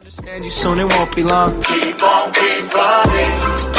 Understand you soon, it won't be long. Keep on, keep running.